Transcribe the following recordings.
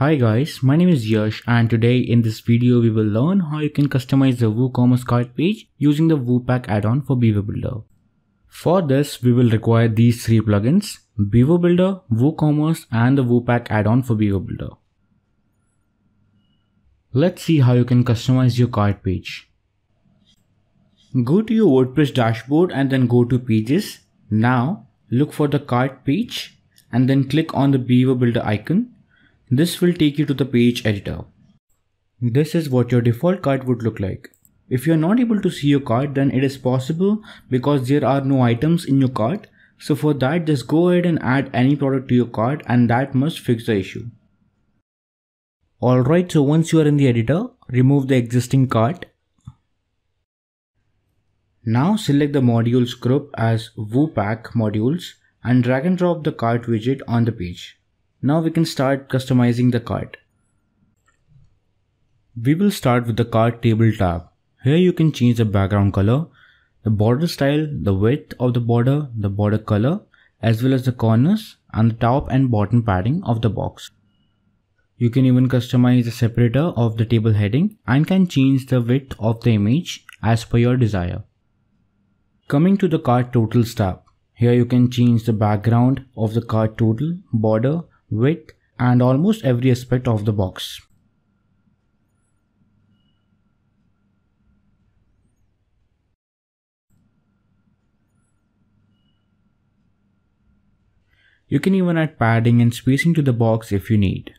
Hi guys, my name is Yash and today in this video we will learn how you can customize the WooCommerce cart page using the WooPack add-on for Beaver Builder. For this we will require these three plugins: Beaver Builder, WooCommerce and the WooPack add-on for Beaver Builder. Let's see how you can customize your cart page. Go to your WordPress dashboard and then go to Pages. Now look for the cart page and then click on the Beaver Builder icon. This will take you to the page editor. This is what your default cart would look like. If you are not able to see your cart, then it is possible because there are no items in your cart. So for that, just go ahead and add any product to your cart and that must fix the issue. Alright, so once you are in the editor, remove the existing cart. Now select the modules group as WooPack modules and drag and drop the cart widget on the page. Now we can start customizing the cart. We will start with the cart table tab. Here you can change the background color, the border style, the width of the border color, as well as the corners and the top and bottom padding of the box. You can even customize the separator of the table heading and can change the width of the image as per your desire. Coming to the cart totals tab. Here you can change the background of the cart total, border, width and almost every aspect of the box. You can even add padding and spacing to the box if you need.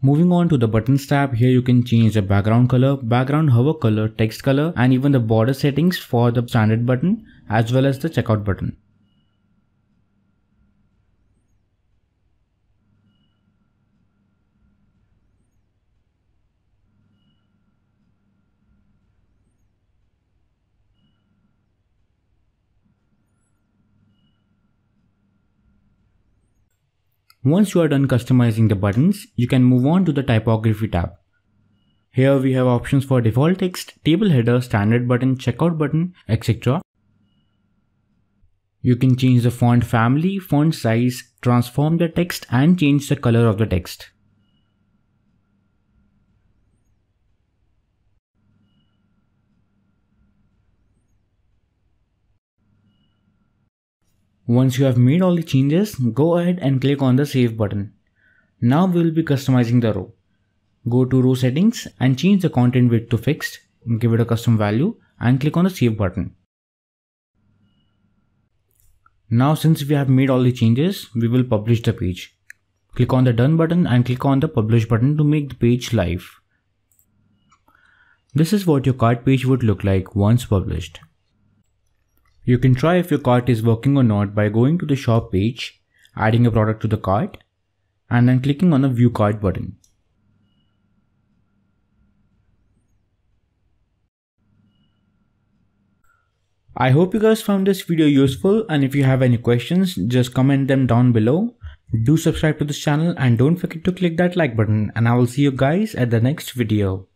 Moving on to the buttons tab, here you can change the background color, background hover color, text color and even the border settings for the standard button as well as the checkout button. Once you are done customizing the buttons, you can move on to the typography tab. Here we have options for default text, table header, standard button, checkout button, etc. You can change the font family, font size, transform the text and change the color of the text. Once you have made all the changes, go ahead and click on the Save button. Now we will be customizing the row. Go to Row Settings and change the content width to Fixed, give it a custom value and click on the Save button. Now since we have made all the changes, we will publish the page. Click on the Done button and click on the Publish button to make the page live. This is what your cart page would look like once published. You can try if your cart is working or not by going to the shop page, adding a product to the cart and then clicking on the View Cart button. I hope you guys found this video useful and if you have any questions, just comment them down below. Do subscribe to this channel and don't forget to click that like button and I will see you guys at the next video.